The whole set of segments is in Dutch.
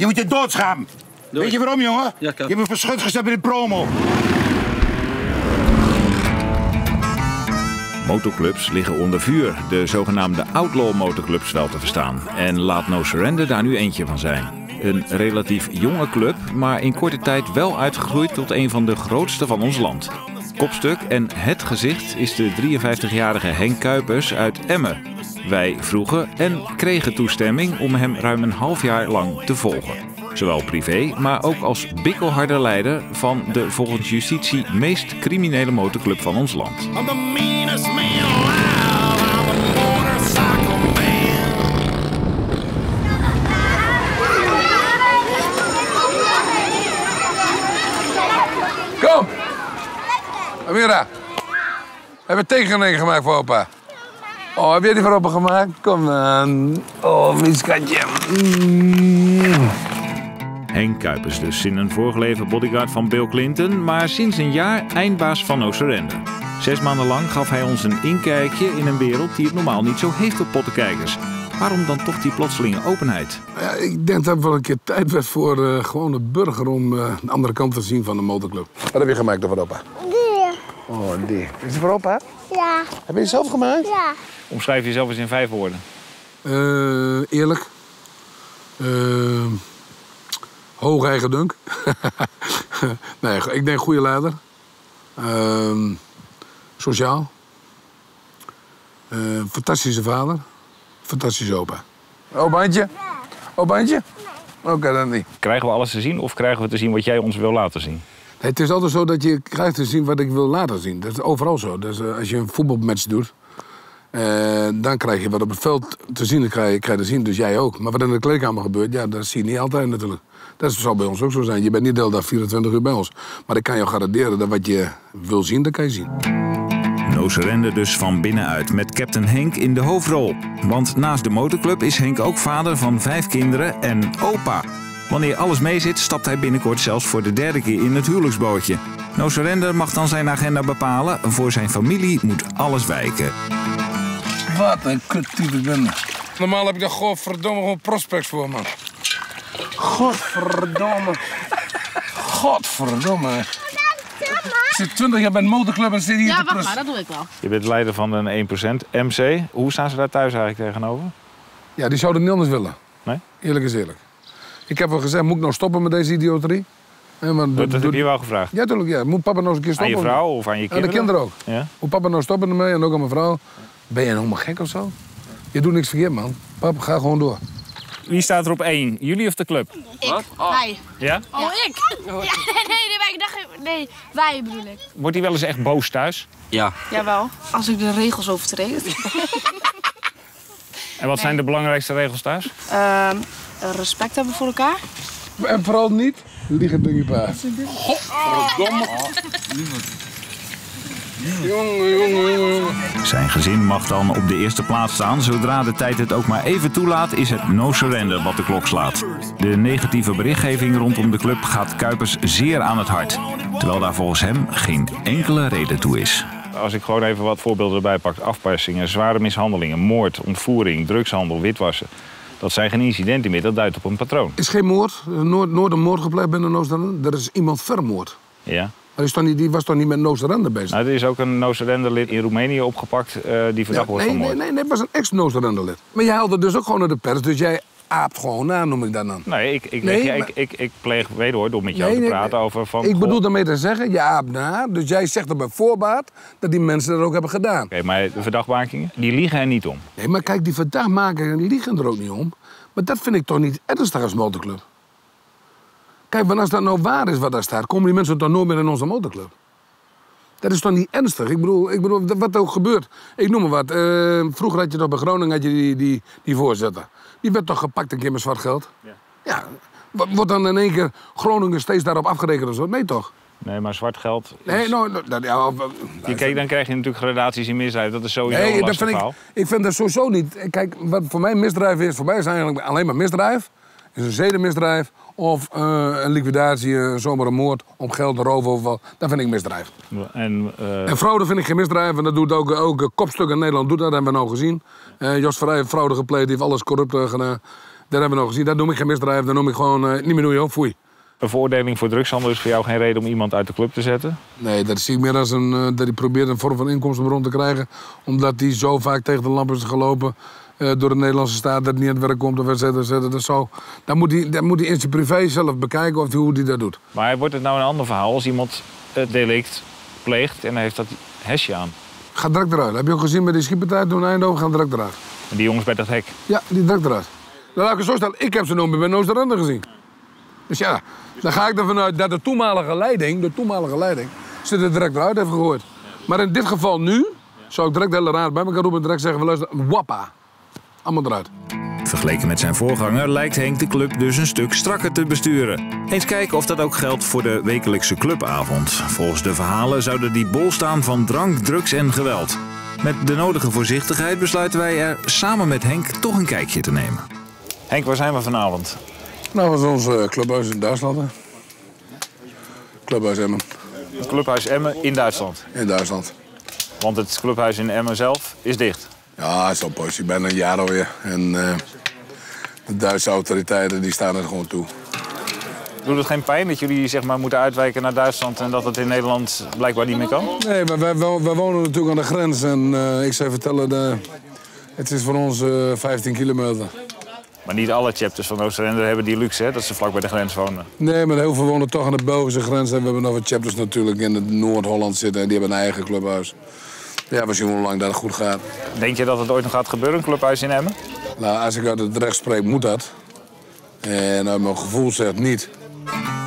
Je moet je doodschamen. Doei. Weet je waarom, jongen? Ja, je hebt me verschut gezet in de promo. Motorclubs liggen onder vuur. De zogenaamde outlaw motorclubs wel te verstaan. En laat No Surrender daar nu eentje van zijn. Een relatief jonge club, maar in korte tijd wel uitgegroeid tot een van de grootste van ons land. Kopstuk en het gezicht is de 53-jarige Henk Kuipers uit Emmen. Wij vroegen en kregen toestemming om hem ruim een half jaar lang te volgen. Zowel privé, maar ook als bikkelharde leider van de volgens justitie meest criminele motorclub van ons land. Kom! Amira, heb je tekening gemaakt voor opa? Oh, heb jij die voor opa gemaakt? Kom dan. Oh, mijn schatje. Henk Kuipers dus, in een vorig leven bodyguard van Bill Clinton, maar sinds een jaar eindbaas van No Surrender. 6 maanden lang gaf hij ons een inkijkje in een wereld die het normaal niet zo heeft op pottenkijkers. Waarom dan toch die plotselinge openheid? Ja, ik denk dat het wel een keer tijd werd voor gewoon de burger om de andere kant te zien van de motorclub. Wat heb je gemaakt dan voor opa? Die. Oh, die. Is het voor opa? Ja. Heb je het zelf gemaakt? Ja. Omschrijf jezelf eens in 5 woorden. Eerlijk. Hoog eigen dunk. Nee, ik denk goede leider. Sociaal. Fantastische vader. Fantastische opa. Opaantje? Opaantje? Nee. Oké, dan niet. Krijgen we alles te zien of krijgen we te zien wat jij ons wil laten zien? Nee, het is altijd zo dat je krijgt te zien wat ik wil laten zien. Dat is overal zo. Dus, als je een voetbalmatch doet, dan krijg je wat op het veld te zien. Dan krijg je te zien, dus jij ook. Maar wat in de kleedkamer gebeurt, ja, dat zie je niet altijd natuurlijk. Dat zal bij ons ook zo zijn. Je bent niet de hele dag 24 uur bij ons. Maar ik kan jou garanderen dat wat je wil zien, dat kan je zien. No Surrender dus van binnenuit, met Captain Henk in de hoofdrol. Want naast de motorclub is Henk ook vader van 5 kinderen en opa. Wanneer alles mee zit, stapt hij binnenkort zelfs voor de 3e keer in het huwelijksbootje. No Surrender mag dan zijn agenda bepalen. Voor zijn familie moet alles wijken. Wat een kuttype ben ik. Normaal heb ik daar godverdomme gewoon prospects voor, man. Godverdomme. Godverdomme. Ik zit 20 jaar bij een motorclub en zit hier. Ja, wacht maar, dat doe ik wel. Je bent leider van een 1% MC. Hoe staan ze daar thuis eigenlijk tegenover? Ja, die zouden niet anders willen. Nee? Eerlijk is eerlijk. Ik heb wel gezegd, moet ik nou stoppen met deze idioterie? Ja, maar dat heb je wel gevraagd? Ja, tuurlijk. Ja. Moet papa nou eens een keer stoppen? Aan je vrouw of aan je kinderen? Aan de kinderen ook. Ja? Moet papa nou stoppen ermee en ook aan mijn vrouw? Ben je helemaal gek of zo? Je doet niks verkeerd, man. Pap, ga gewoon door. Wie staat er op 1? Jullie of de club? Ik. Wat? Oh. Wij. Ja? Oh, ik? Ja, wij bedoel ik. Wordt hij wel eens echt boos thuis? Ja. Jawel. Als ik de regels overtreed. En wat zijn de belangrijkste regels thuis? Respect hebben voor elkaar. En vooral niet liegen door je paard. Godverdomme. Jongen. Zijn gezin mag dan op de eerste plaats staan. Zodra de tijd het ook maar even toelaat, is het No Surrender wat de klok slaat. De negatieve berichtgeving rondom de club gaat Kuipers zeer aan het hart. Terwijl daar volgens hem geen enkele reden toe is. Als ik gewoon even wat voorbeelden erbij pak. Afpersingen, zware mishandelingen, moord, ontvoering, drugshandel, witwassen. Dat zijn geen incidenten meer, dat duidt op een patroon. Er is geen moord, nooit een moord gepleegd binnen No Surrender. Er is iemand vermoord. Ja. Die was toch niet met No Surrender bezig? Nou, er is ook een No Surrender lid in Roemenië opgepakt die verdacht wordt van moord. Nee, dat was een ex-No Surrender lid. Maar jij haalde dus ook gewoon naar de pers, dus jij aapt gewoon na, noem ik dat dan. Nee, ik pleeg wederhoor door met jou te praten over van... Ik bedoel daarmee te zeggen, je aapt na, dus jij zegt er bij voorbaat dat die mensen dat ook hebben gedaan. Oké, maar de verdachtmakingen, die liegen er niet om. Nee, maar kijk, die verdachtmakingen liegen er ook niet om. Maar dat vind ik toch niet ernstig als motorclub. Kijk, want als dat nou waar is wat daar staat, komen die mensen toch nooit meer in onze motorclub? Dat is toch niet ernstig? Ik bedoel wat er ook gebeurt. Ik noem maar wat. Vroeger had je toch bij Groningen had je die voorzitter. Die werd toch gepakt een keer met zwart geld? Ja. Ja. Wordt dan in één keer Groningen steeds daarop afgerekend of zo? Nee, toch? Nee, maar zwart geld is... Nee, dan krijg je natuurlijk gradaties in misdrijf. Dat is sowieso een lastig verhaal. Ik vind dat sowieso niet... Kijk, wat voor mij misdrijf is... Voor mij is eigenlijk alleen maar misdrijf. Is een zedenmisdrijf of een liquidatie, zomaar een moord, om geld, roof of wat. Dat vind ik misdrijf. En fraude vind ik geen misdrijf. En dat doet ook kopstuk in Nederland. Dat hebben we nou gezien. Jos Verrij heeft fraude gepleegd, die heeft alles corrupt gedaan. Dat hebben we nog gezien. Dat noem ik geen misdrijf. Dat noem ik gewoon niet meer doen, joh. Foei. Een veroordeling voor drugshandel is voor jou geen reden om iemand uit de club te zetten? Nee, dat zie ik meer als dat hij probeert een vorm van inkomstenbron te krijgen. Omdat hij zo vaak tegen de lamp is gelopen door de Nederlandse staat dat het niet aan het werk komt. Of et cetera, dus zo. Dan moet hij in zijn privé zelf bekijken of hoe hij dat doet. Maar wordt het nou een ander verhaal als iemand het delict pleegt en hij heeft dat hesje aan? Gaat direct eruit. Heb je ook gezien met die schietpartij toen in Eindhoven? Gaan direct eruit. En die jongens bij dat hek? Ja, die direct eruit. Dan laat ik het zo stellen. Ik heb ze nooit meer bij No Surrender gezien. Dus ja, dan ga ik ervan uit dat de toenmalige leiding ze er direct eruit heeft gegooid. Maar in dit geval nu zou ik direct de hele raad bij elkaar roepen en direct zeggen, luister, wappa. Allemaal eruit. Vergeleken met zijn voorganger lijkt Henk de club dus een stuk strakker te besturen. Eens kijken of dat ook geldt voor de wekelijkse clubavond. Volgens de verhalen zouden die bol staan van drank, drugs en geweld. Met de nodige voorzichtigheid besluiten wij er samen met Henk toch een kijkje te nemen. Henk, waar zijn we vanavond? Nou, dat is ons clubhuis in Duitsland. Hè? Clubhuis Emmen. Het clubhuis Emmen in Duitsland? In Duitsland. Want het clubhuis in Emmen zelf is dicht? Ja, het is al positief. Bijna een jaar alweer. En de Duitse autoriteiten die staan er gewoon toe. Doet het geen pijn dat jullie zeg maar, moeten uitwijken naar Duitsland en dat het in Nederland blijkbaar niet meer kan? Nee, maar wij wonen natuurlijk aan de grens. En ik zou vertellen, het is voor ons 15 kilometer. Maar niet alle chapters van No Surrender hebben die luxe, hè, dat ze vlak bij de grens wonen. Nee, maar heel veel wonen toch aan de Belgische grens. En we hebben nog wat chapters natuurlijk in het Noord-Holland zitten. En die hebben een eigen clubhuis. Ja, we zien hoe lang dat goed gaat. Denk je dat het ooit nog gaat gebeuren, een clubhuis in Emmen? Nou, als ik uit het recht spreek, moet dat. En uit mijn gevoel zegt niet.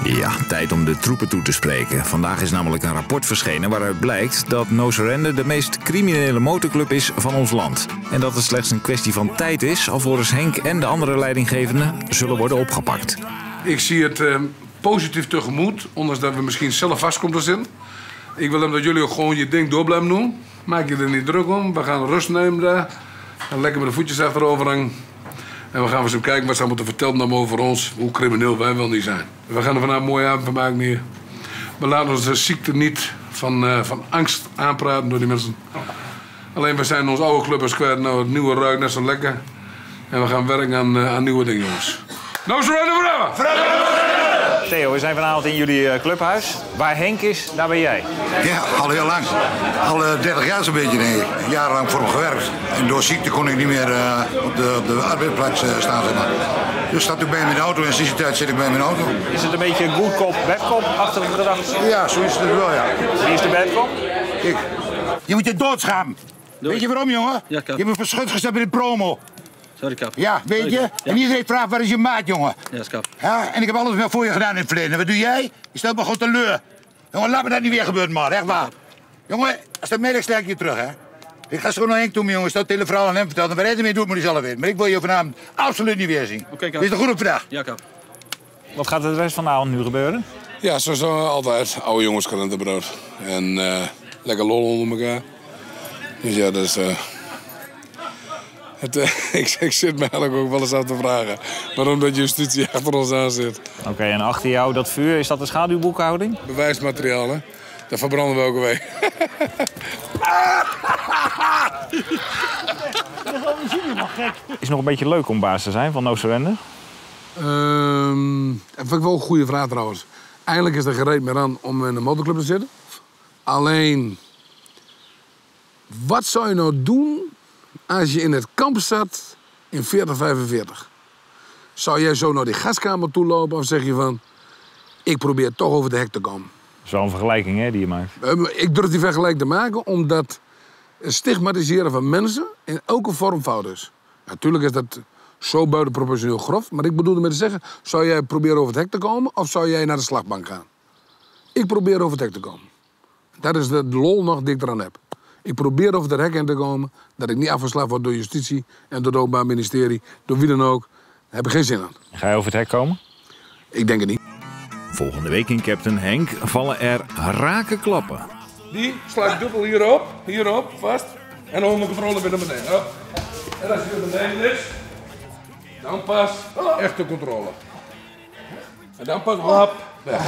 Ja, tijd om de troepen toe te spreken. Vandaag is namelijk een rapport verschenen waaruit blijkt dat No Surrender de meest criminele motorclub is van ons land. En dat het slechts een kwestie van tijd is alvorens Henk en de andere leidinggevenden zullen worden opgepakt. Ik zie het positief tegemoet, ondanks dat we misschien zelf vast komen te zitten. Ik wil dat jullie ook gewoon je ding door blijven doen. Maak je er niet druk om. We gaan rust nemen daar. En lekker met de voetjes achterover hangen. En we gaan eens kijken wat ze moeten vertellen over ons, hoe crimineel wij wel niet zijn. We gaan er vanavond mooi aan van maken hier. We laten onze ziekte niet van angst aanpraten door die mensen. Alleen we zijn ons oude clubbers kwijt, nou het nieuwe ruikt net zo lekker. En we gaan werken aan nieuwe dingen, jongens. No surrender forever! Theo, we zijn vanavond in jullie clubhuis. Waar Henk is, daar ben jij. Ja, al heel lang. Al 30 jaar zo'n beetje, denk ik. Jarenlang voor hem gewerkt. En door ziekte kon ik niet meer op de arbeidsplaats staan. Zeg maar. Dus zat ik bij mijn auto en sinds die tijd zit ik bij mijn auto. Is het een beetje good cop, bad cop-achtige gedachte? Ja, zo is het wel, ja. Wie is de bad cop? Ik. Je moet je doodschamen. Weet je waarom, jongen? Ja, kap. Je bent verschut gezet bij de promo. Sorry, kap. Ja, weet sorry, kap. Je? Ja. En iedereen vraagt, waar is je maat, jongen? Ja, kap. Ja, en ik heb alles wel voor je gedaan in het verleden. En wat doe jij? Je stelt me gewoon teleur. Jongen, laat me dat niet weer gebeuren, man. Echt waar. Jongen, als dat merkt, sla ik je terug, hè. Ik ga zo naar Henk toe, jongens. Dat hele verhaal aan hem vertelt. En waar hij ermee doet, moet hij zelf weten. Maar ik wil je vanavond absoluut niet weer zien. Oké, kap. Is het goed op vandaag? Ja, kap. Wat gaat er de rest van de avond nu gebeuren? Ja, zoals altijd. Oude jongens, krentenbrood. En lekker lol onder elkaar. Dus ja, dat is... Ik zit me eigenlijk ook wel eens aan te vragen waarom dat justitie achter ons aan zit. Oké, en achter jou dat vuur, is dat een schaduwboekhouding? Bewijsmateriaal, hè? Dat verbranden we elke week. Is het nog een beetje leuk om baas te zijn van No Surrender? Dat vind ik wel een goede vraag trouwens. Eigenlijk is er gereed meer aan om in een motorclub te zitten. Alleen, wat zou je nou doen als je in het kamp zat in 4045? Zou jij zo naar die gaskamer toe lopen of zeg je van... ik probeer toch over de hek te komen? Dat is wel een vergelijking, hè, die je maakt. Ik durf die vergelijking te maken omdat het stigmatiseren van mensen in elke vorm fout is. Natuurlijk is dat zo buitenproportioneel grof, maar ik bedoel ermee te zeggen... zou jij proberen over het hek te komen of zou jij naar de slagbank gaan? Ik probeer over het hek te komen. Dat is de lol nog die ik eraan heb. Ik probeer over de hek heen te komen, dat ik niet afgeslagen word door justitie en door het Openbaar Ministerie, door wie dan ook. Daar heb ik geen zin aan. Ga je over het hek komen? Ik denk het niet. Volgende week in Captain Henk vallen er rake klappen. Die slaat dubbel hierop, vast. En dan onder controle weer naar beneden. Op. En als je weer beneden is, dan pas echte controle. En dan pas hap. Weg.